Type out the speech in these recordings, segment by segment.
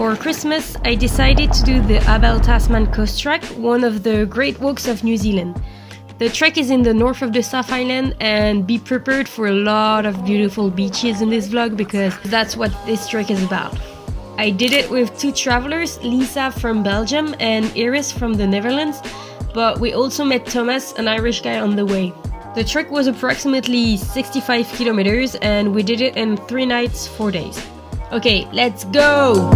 For Christmas, I decided to do the Abel Tasman Coast Track, one of the great walks of New Zealand. The trek is in the north of the South Island, and be prepared for a lot of beautiful beaches in this vlog because that's what this trek is about. I did it with two travelers, Lisa from Belgium and Iris from the Netherlands, but we also met Thomas, an Irish guy, on the way. The trek was approximately 65 kilometers and we did it in 3 nights, 4 days. Okay, let's go!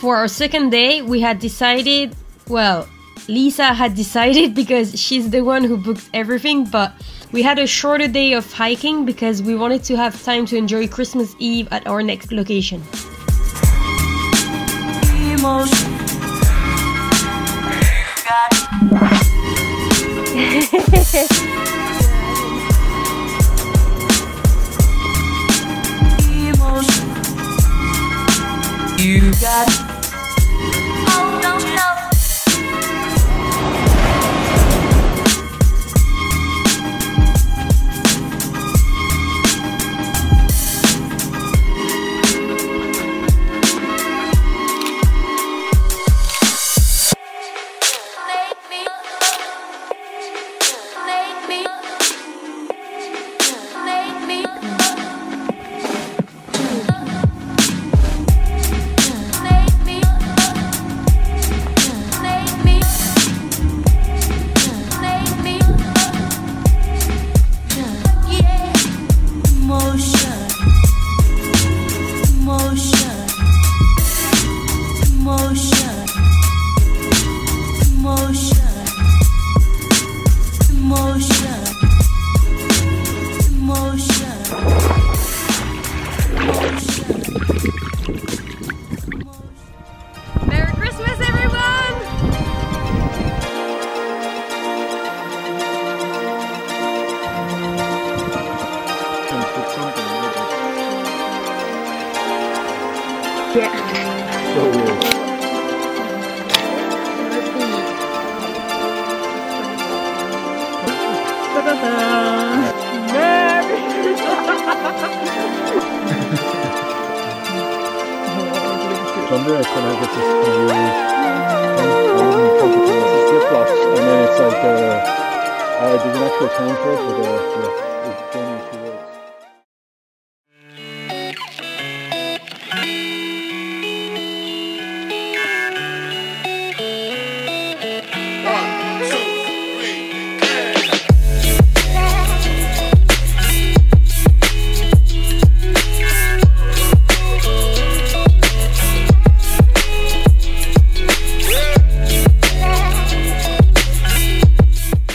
For our second day, we had decided, well, Lisa had decided because she's the one who booked everything, but we had a shorter day of hiking because we wanted to have time to enjoy Christmas Eve at our next location. You got Yeah. So weird. From there, it's gonna get this really and then it's like there's an actual time for it, but it's going into words.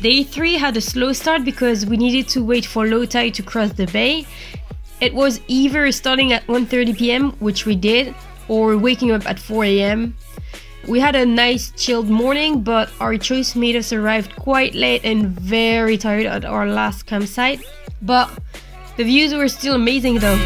Day 3 had a slow start because we needed to wait for low tide to cross the bay. It was either starting at 1:30 p.m, which we did, or waking up at 4 a.m. We had a nice chilled morning, but our choice made us arrive quite late and very tired at our last campsite. But the views were still amazing though.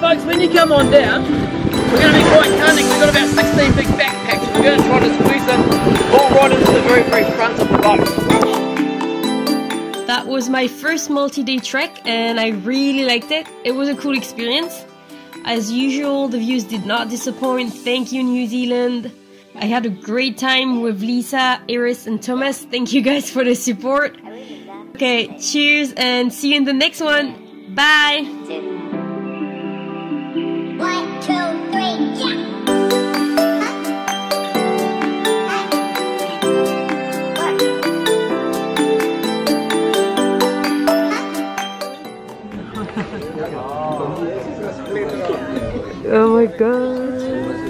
Folks, when you come on down, we're going to be quite cunning. We've got about 16 big backpacks. We're going to try to squeeze them all right into the very, very front of the boat. That was my first multi-day trek and I really liked it. It was a cool experience. As usual, the views did not disappoint. Thank you, New Zealand. I had a great time with Lisa, Iris and Thomas. Thank you guys for the support. Okay, cheers and see you in the next one. Bye! 1, 2, 3, yeah! Oh my god!